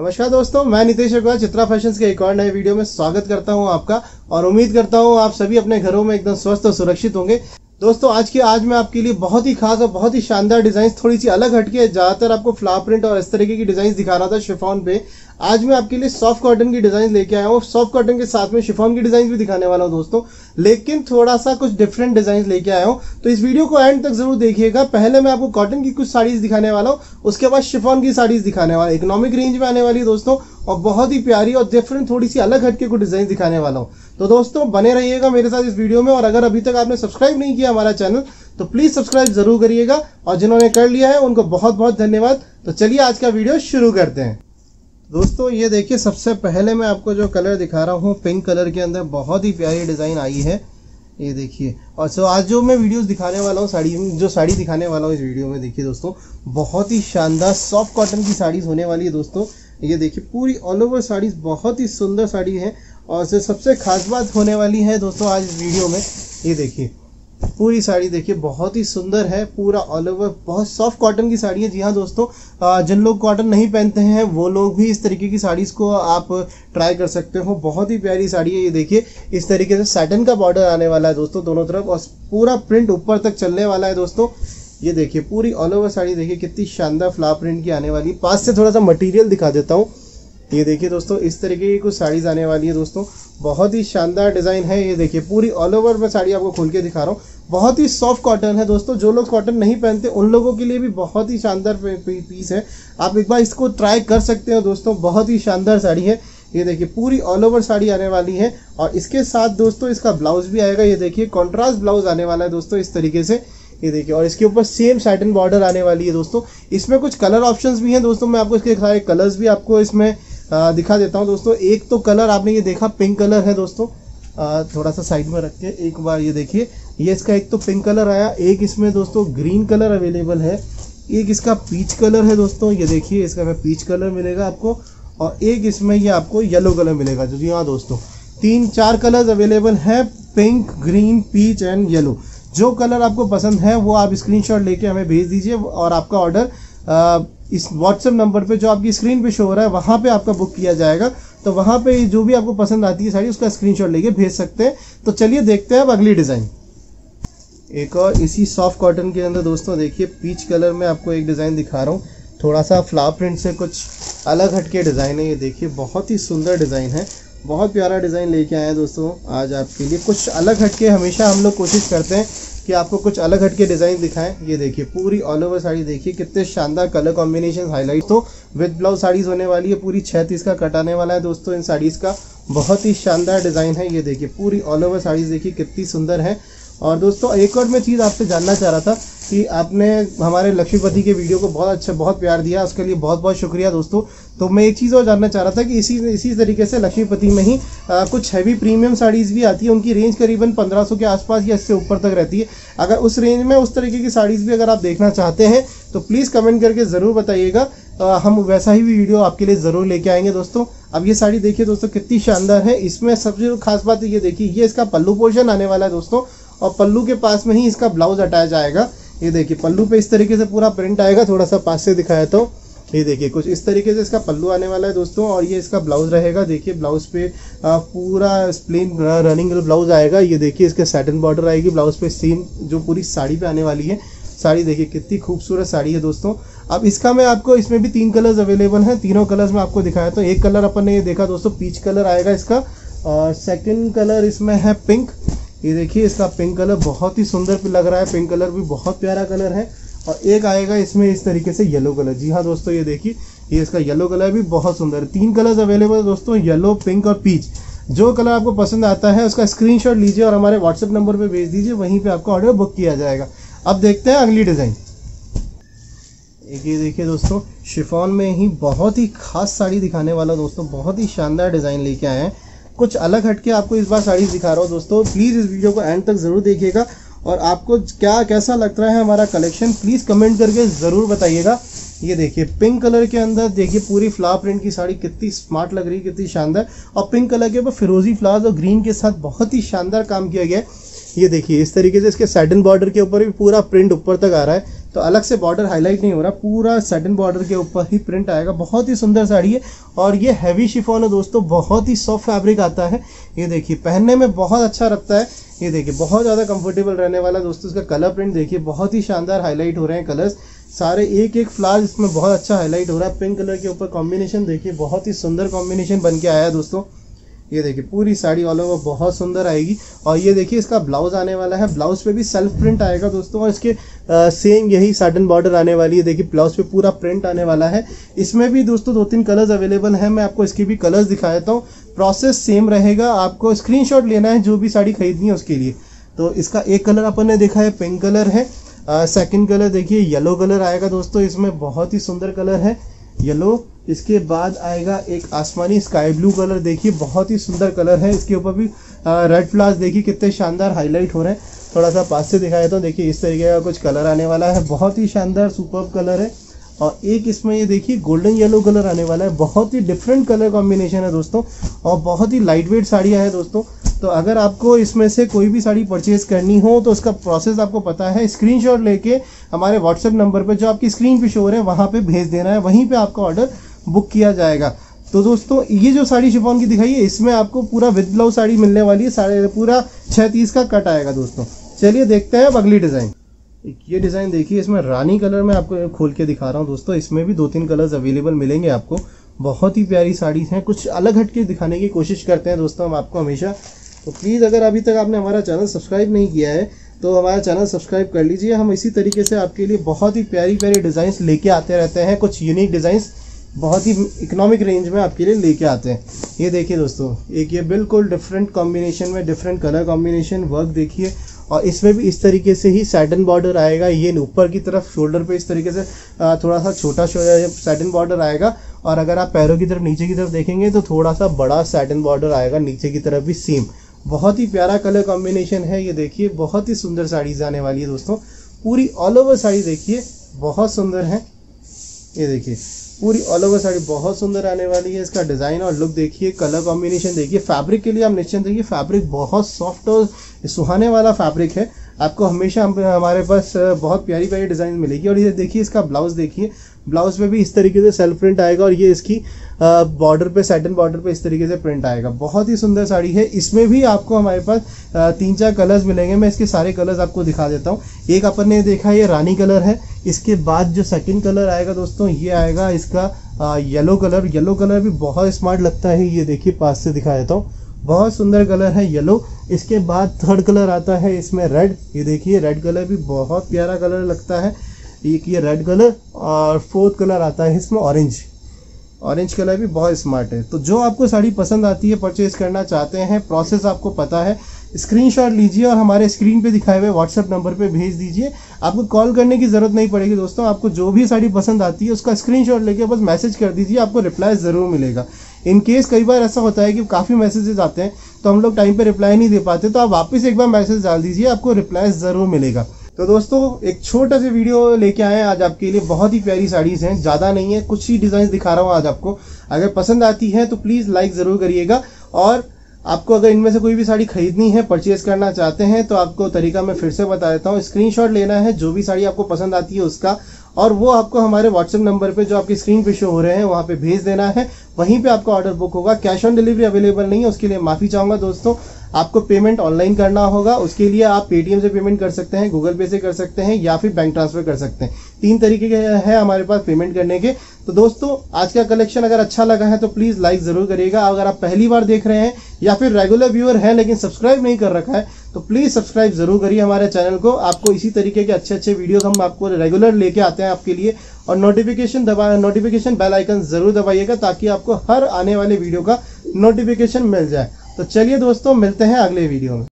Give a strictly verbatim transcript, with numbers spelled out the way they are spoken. नमस्कार दोस्तों, मैं नितेश अग्रवाल चित्रा फैशन्स के एक और नए वीडियो में स्वागत करता हूं आपका और उम्मीद करता हूं आप सभी अपने घरों में एकदम स्वस्थ और सुरक्षित होंगे। दोस्तों आज की आज मैं आपके लिए बहुत ही खास और बहुत ही शानदार डिजाइन, थोड़ी सी अलग हटके, ज्यादातर आपको फ्लावर प्रिंट और इस तरीके की डिजाइन दिखा रहा था शिफॉन पे। आज मैं आपके लिए सॉफ्ट कॉटन की डिजाइन लेके आया हूँ। सॉफ्ट कॉटन के साथ में शिफॉन की डिजाइन भी दिखाने वाला हूँ दोस्तों, लेकिन थोड़ा सा कुछ डिफरेंट डिजाइन लेके आया हूँ, तो इस वीडियो को एंड तक जरूर देखिएगा। पहले मैं आपको कॉटन की कुछ साड़ीज दिखाने वाला हूँ, उसके बाद शिफॉन की साड़ीज दिखाने वाला, इकोनॉमिक रेंज में आने वाली दोस्तों, और बहुत ही प्यारी और डिफरेंट थोड़ी सी अलग हटके कुछ डिजाइन दिखाने वाला हूँ। तो दोस्तों बने रहिएगा मेरे साथ इस वीडियो में, और अगर अभी तक आपने सब्सक्राइब नहीं किया हमारा चैनल तो प्लीज सब्सक्राइब जरूर करिएगा, और जिन्होंने कर लिया है उनको बहुत बहुत धन्यवाद। तो चलिए आज का वीडियो शुरू करते हैं। दोस्तों ये देखिए, सबसे पहले मैं आपको जो कलर दिखा रहा हूँ पिंक कलर के अंदर बहुत ही प्यारी डिजाइन आई है, ये देखिए। और सो आज जो मैं वीडियोस दिखाने वाला हूँ, साड़ी जो साड़ी दिखाने वाला हूँ इस वीडियो में, देखिए दोस्तों बहुत ही शानदार सॉफ्ट कॉटन की साड़ीज होने वाली है दोस्तों। ये देखिए पूरी ऑल ओवर साड़ीज बहुत ही सुंदर साड़ी है, और सो सबसे खास बात होने वाली है दोस्तों आज इस वीडियो में। ये देखिए पूरी साड़ी देखिए बहुत ही सुंदर है, पूरा ऑल ओवर बहुत सॉफ्ट कॉटन की साड़ी है। जी हाँ दोस्तों, जिन लोग कॉटन नहीं पहनते हैं वो लोग भी इस तरीके की साड़ीज़ को आप ट्राई कर सकते हो, बहुत ही प्यारी साड़ी है। ये देखिए इस तरीके से सैटिन का बॉर्डर आने वाला है दोस्तों दोनों तरफ, और पूरा प्रिंट ऊपर तक चलने वाला है दोस्तों। ये देखिए पूरी ऑल ओवर साड़ी देखिए कितनी शानदार फ्लावर प्रिंट की आने वाली है। पास से थोड़ा सा मटीरियल दिखा देता हूँ। ये देखिए दोस्तों इस तरीके की कुछ साड़ीज आने वाली है दोस्तों, बहुत ही शानदार डिज़ाइन है। ये देखिए पूरी ऑल ओवर में साड़ी आपको खोल के दिखा रहा हूँ, बहुत ही सॉफ्ट कॉटन है दोस्तों। जो लोग कॉटन नहीं पहनते उन लोगों के लिए भी बहुत ही शानदार पीस है, आप एक बार इसको ट्राई कर सकते हो दोस्तों, बहुत ही शानदार साड़ी है। ये देखिए पूरी ऑल ओवर साड़ी आने वाली है, और इसके साथ दोस्तों इसका ब्लाउज़ भी आएगा। ये देखिए कॉन्ट्रास्ट ब्लाउज आने वाला है दोस्तों इस तरीके से, ये देखिए, और इसके ऊपर सेम सैटिन बॉर्डर आने वाली है दोस्तों। इसमें कुछ कलर ऑप्शंस भी हैं दोस्तों, मैं आपको इसके सारे कलर्स भी आपको इसमें आ, दिखा देता हूं दोस्तों। एक तो कलर आपने ये देखा पिंक कलर है दोस्तों, आ, थोड़ा सा साइड में रख के एक बार ये देखिए, ये इसका एक तो पिंक कलर आया, एक इसमें दोस्तों ग्रीन कलर अवेलेबल है, एक इसका पीच कलर है दोस्तों, ये देखिए इसका में पीच कलर मिलेगा आपको, और एक इसमें ये आपको येलो कलर मिलेगा। जो जी हाँ दोस्तों तीन चार कलर्स अवेलेबल हैं, pink, green, peach and yellow. जो कलर आपको पसंद है वो आप स्क्रीनशॉट लेके हमें भेज दीजिए, और आपका ऑर्डर इस व्हाट्सएप नंबर पे जो आपकी स्क्रीन पे शो हो रहा है वहाँ पे आपका बुक किया जाएगा। तो वहाँ पे जो भी आपको पसंद आती है साड़ी उसका स्क्रीनशॉट लेके भेज सकते हैं। तो चलिए देखते हैं अब अगली डिज़ाइन। एक और इसी सॉफ्ट कॉटन के अंदर दोस्तों देखिए पीच कलर में आपको एक डिज़ाइन दिखा रहा हूँ, थोड़ा सा फ्लावर प्रिंट से कुछ अलग हटके डिज़ाइन है। ये देखिए बहुत ही सुंदर डिज़ाइन है, बहुत प्यारा डिज़ाइन लेके आए हैं दोस्तों आज आपके लिए, कुछ अलग हटके। हमेशा हम लोग कोशिश करते हैं कि आपको कुछ अलग हटके डिज़ाइन दिखाएं। ये देखिए पूरी ऑल ओवर साड़ी देखिए कितने शानदार कलर कॉम्बिनेशन हाईलाइट तो विद ब्लाउज साड़ीज होने वाली है। पूरी छत्तीस का कट आने वाला है दोस्तों इन साड़ीज़ का, बहुत ही शानदार डिज़ाइन है। ये देखिए पूरी ऑल ओवर साड़ीज़ देखिए कितनी सुंदर है। और दोस्तों एक और मैं चीज़ आपसे जानना चाह रहा था कि आपने हमारे लक्ष्मीपति के वीडियो को बहुत अच्छा, बहुत प्यार दिया, उसके लिए बहुत बहुत शुक्रिया दोस्तों। तो मैं एक चीज़ और जानना चाह रहा था कि इसी इसी तरीके से लक्ष्मीपति में ही आ, कुछ हैवी प्रीमियम साड़ीज़ भी आती है, उनकी रेंज करीबन पंद्रह सौ के आसपास या इससे ऊपर तक रहती है। अगर उस रेंज में उस तरीके की साड़ीज़ भी अगर आप देखना चाहते हैं तो प्लीज़ कमेंट करके ज़रूर बताइएगा, हम वैसा ही वीडियो आपके लिए ज़रूर लेके आएंगे दोस्तों। अब ये साड़ी देखिए दोस्तों कितनी शानदार है। इसमें सबसे खास बात ये देखिए, ये इसका पल्लू पोर्शन आने वाला है दोस्तों, और पल्लू के पास में ही इसका ब्लाउज अटैच आएगा। ये देखिए पल्लू पे इस तरीके से पूरा प्रिंट आएगा, थोड़ा सा पास से दिखाया तो ये देखिए कुछ इस तरीके से इसका पल्लू आने वाला है दोस्तों, और ये इसका ब्लाउज रहेगा। देखिए ब्लाउज पे पूरा प्लेन रनिंग ब्लाउज आएगा। ये देखिए इसके सैटिन बॉर्डर आएगी ब्लाउज पे, सेम जो पूरी साड़ी पे आने वाली है। साड़ी देखिए कितनी खूबसूरत साड़ी है दोस्तों। अब इसका मैं आपको, इसमें भी तीन कलर्स अवेलेबल हैं, तीनों कलर्स में आपको दिखाया तो एक कलर अपन ने ये देखा दोस्तों पीच कलर आएगा इसका, और सेकेंड कलर इसमें है पिंक। ये देखिए इसका पिंक कलर बहुत ही सुंदर लग रहा है, पिंक कलर भी बहुत प्यारा कलर है। और एक आएगा इसमें इस तरीके से येलो कलर। जी हाँ दोस्तों ये देखिए ये इसका येलो कलर भी बहुत सुंदर है। तीन कलर्स अवेलेबल है दोस्तों, येलो, पिंक और पीच। जो कलर आपको पसंद आता है उसका स्क्रीनशॉट लीजिए और हमारे व्हाट्सएप नंबर पर भेज दीजिए, वहीं पर आपका ऑर्डर बुक किया जाएगा। अब देखते हैं अगली डिज़ाइन। एक ये देखिए दोस्तों शिफॉन में ही बहुत ही खास साड़ी दिखाने वाला दोस्तों, बहुत ही शानदार डिज़ाइन लेके आए हैं, कुछ अलग हटके आपको इस बार साड़ीज दिखा रहा हूँ दोस्तों। प्लीज़ इस वीडियो को एंड तक ज़रूर देखिएगा, और आपको क्या कैसा लग रहा है हमारा कलेक्शन प्लीज़ कमेंट करके ज़रूर बताइएगा। ये देखिए पिंक कलर के अंदर देखिए पूरी फ्लावर प्रिंट की साड़ी कितनी स्मार्ट लग रही है, कितनी शानदार, और पिंक कलर के ऊपर फिरोजी फ्लावर्स और ग्रीन के साथ बहुत ही शानदार काम किया गया है। ये देखिए इस तरीके से इसके सैटिन बॉर्डर के ऊपर भी पूरा प्रिंट ऊपर तक आ रहा है। तो अलग से बॉर्डर हाईलाइट नहीं हो रहा, पूरा सटन बॉर्डर के ऊपर ही प्रिंट आएगा। बहुत ही सुंदर साड़ी है और ये हैवी शिफॉन है दोस्तों, बहुत ही सॉफ्ट फैब्रिक आता है। ये देखिए पहनने में बहुत अच्छा लगता है, ये देखिए बहुत ज़्यादा कंफर्टेबल रहने वाला दोस्तों। इसका कलर प्रिंट देखिए बहुत ही शानदार हाईलाइट हो रहे हैं कलर्स सारे, एक एक फ्लावर इसमें बहुत अच्छा हाईलाइट हो रहा है। पिंक कलर के ऊपर कॉम्बिनेशन देखिए बहुत ही सुंदर कॉम्बिनेशन बन के आया है दोस्तों। ये देखिए पूरी साड़ी ऑल ओवर बहुत सुंदर आएगी। और ये देखिए इसका ब्लाउज आने वाला है, ब्लाउज पे भी सेल्फ प्रिंट आएगा दोस्तों और इसके आ, सेम यही साटन बॉर्डर आने वाली है। देखिए ब्लाउज पे पूरा प्रिंट आने वाला है। इसमें भी दोस्तों दो तीन कलर्स अवेलेबल हैं, मैं आपको इसके भी कलर्स दिखा देता हूँ। प्रोसेस सेम रहेगा, आपको स्क्रीनशॉट लेना है जो भी साड़ी खरीदनी है उसके लिए। तो इसका एक कलर अपन ने देखा है, पिंक कलर है। सेकेंड कलर देखिए येलो कलर आएगा दोस्तों, इसमें बहुत ही सुंदर कलर है येलो। इसके बाद आएगा एक आसमानी स्काई ब्लू कलर, देखिए बहुत ही सुंदर कलर है। इसके ऊपर भी रेड फ्लावर्स देखिए कितने शानदार हाईलाइट हो रहे हैं। थोड़ा सा पास से दिखाया तो देखिए इस तरीके का कुछ कलर आने वाला है, बहुत ही शानदार सुपर्ब कलर है। और एक इसमें ये देखिए गोल्डन येलो कलर आने वाला है, बहुत ही डिफरेंट कलर कॉम्बिनेशन है दोस्तों और बहुत ही लाइट वेट साड़ियाँ हैं दोस्तों। तो अगर आपको इसमें से कोई भी साड़ी परचेज़ करनी हो तो उसका प्रोसेस आपको पता है, स्क्रीनशॉट लेके हमारे व्हाट्सएप नंबर पर जो आपकी स्क्रीन पे शो हो रहा है वहाँ पे भेज देना है, वहीं पे आपका ऑर्डर बुक किया जाएगा। तो दोस्तों ये जो साड़ी शिफॉन की दिखाई है इसमें आपको पूरा विद ब्लाउज साड़ी मिलने वाली है, साढ़े पूरा छः तीस का कट आएगा दोस्तों। चलिए देखते हैं अब अगली डिज़ाइन। ये डिज़ाइन देखिए इसमें रानी कलर में आपको खोल के दिखा रहा हूँ दोस्तों। इसमें भी दो तीन कलर्स अवेलेबल मिलेंगे आपको, बहुत ही प्यारी साड़ी हैं। कुछ अलग हट के दिखाने की कोशिश करते हैं दोस्तों हम आपको हमेशा। तो प्लीज़ अगर अभी तक आपने हमारा चैनल सब्सक्राइब नहीं किया है तो हमारा चैनल सब्सक्राइब कर लीजिए। हम इसी तरीके से आपके लिए बहुत ही प्यारी प्यारी डिज़ाइंस लेके आते रहते हैं, कुछ यूनिक डिज़ाइंस बहुत ही इकोनॉमिक रेंज में आपके लिए लेके आते हैं। ये देखिए दोस्तों एक ये बिल्कुल डिफरेंट कॉम्बिनेशन में डिफरेंट कलर कॉम्बिनेशन वर्क देखिए। और इसमें भी इस तरीके से ही सैटिन बॉर्डर आएगा, ये ऊपर की तरफ शोल्डर पे इस तरीके से थोड़ा सा छोटा सैटिन बॉर्डर आएगा। और अगर आप पैरों की तरफ नीचे की तरफ देखेंगे तो थोड़ा सा बड़ा सैटिन बॉर्डर आएगा नीचे की तरफ भी सेम। बहुत ही प्यारा कलर कॉम्बिनेशन है, ये देखिए बहुत ही सुंदर साड़ीज आने वाली है दोस्तों। पूरी ऑल ओवर साड़ी देखिए बहुत सुंदर है, ये देखिए पूरी ऑल ओवर साड़ी बहुत सुंदर आने वाली है। इसका डिज़ाइन और लुक देखिए, कलर कॉम्बिनेशन देखिए। फैब्रिक के लिए आप निश्चिंत रहिए, फैब्रिक बहुत सॉफ्ट और सुहाने वाला फैब्रिक है। आपको हमेशा हम, हमारे पास बहुत प्यारी प्यारी डिज़ाइन मिलेगी। और ये देखिए इसका ब्लाउज देखिए, ब्लाउज पे भी इस तरीके से सेल्फ प्रिंट आएगा और ये इसकी बॉर्डर पे सैटिन बॉर्डर पे इस तरीके से प्रिंट आएगा। बहुत ही सुंदर साड़ी है। इसमें भी आपको हमारे पास तीन चार कलर्स मिलेंगे, मैं इसके सारे कलर्स आपको दिखा देता हूँ। एक अपन ने देखा ये रानी कलर है, इसके बाद जो सेकेंड कलर आएगा दोस्तों ये आएगा इसका येलो कलर। येलो कलर भी बहुत स्मार्ट लगता है, ये देखिए पास से दिखा देता हूँ, बहुत सुंदर कलर है येलो। इसके बाद थर्ड कलर आता है इसमें रेड, ये देखिए रेड कलर भी बहुत प्यारा कलर लगता है, एक ये रेड कलर। और फोर्थ कलर आता है इसमें ऑरेंज, ऑरेंज कलर भी बहुत स्मार्ट है। तो जो आपको साड़ी पसंद आती है, परचेज करना चाहते हैं, प्रोसेस आपको पता है, स्क्रीनशॉट लीजिए और हमारे स्क्रीन पे दिखाए हुए व्हाट्सएप नंबर पे भेज दीजिए। आपको कॉल करने की ज़रूरत नहीं पड़ेगी दोस्तों, आपको जो भी साड़ी पसंद आती है उसका स्क्रीनशॉट लेके बस मैसेज कर दीजिए, आपको रिप्लाई ज़रूर मिलेगा। इन केस कई बार ऐसा होता है कि काफ़ी मैसेजेस आते हैं तो हम लोग टाइम पे रिप्लाई नहीं दे पाते, तो आप वापस एक बार मैसेज डाल दीजिए, आपको रिप्लाई ज़रूर मिलेगा। तो दोस्तों एक छोटा सा वीडियो लेके आए आज आपके लिए, बहुत ही प्यारी साड़ीज़ हैं, ज़्यादा नहीं है, कुछ ही डिज़ाइन दिखा रहा हूँ आज आपको। अगर पसंद आती है तो प्लीज़ लाइक ज़रूर करिएगा। और आपको अगर इनमें से कोई भी साड़ी खरीदनी है, परचेज़ करना चाहते हैं, तो आपको तरीका मैं फिर से बता देता हूँ। स्क्रीनशॉट लेना है जो भी साड़ी आपको पसंद आती है उसका, और वो आपको हमारे व्हाट्सएप नंबर पे जो आपकी स्क्रीन पे शो हो रहे हैं वहाँ पे भेज देना है, वहीं पे आपका ऑर्डर बुक होगा। कैश ऑन डिलीवरी अवेलेबल नहीं है, उसके लिए माफ़ी चाहूँगा दोस्तों। आपको पेमेंट ऑनलाइन करना होगा, उसके लिए आप पेटीएम से पेमेंट कर सकते हैं, गूगल पे से कर सकते हैं या फिर बैंक ट्रांसफ़र कर सकते हैं। तीन तरीके के हैं हमारे पास पेमेंट करने के। तो दोस्तों आज का कलेक्शन अगर अच्छा लगा है तो प्लीज़ लाइक ज़रूर करिएगा। अगर आप पहली बार देख रहे हैं या फिर रेगुलर व्यूअर हैं लेकिन सब्सक्राइब नहीं कर रखा है तो प्लीज़ सब्सक्राइब ज़रूर करिए हमारे चैनल को। आपको इसी तरीके के अच्छे अच्छे वीडियो हम आपको रेगुलर लेके आते हैं आपके लिए। और नोटिफिकेशन दबा नोटिफिकेशन बेल आइकन ज़रूर दबाइएगा ताकि आपको हर आने वाले वीडियो का नोटिफिकेशन मिल जाए। तो चलिए दोस्तों मिलते हैं अगले वीडियो में।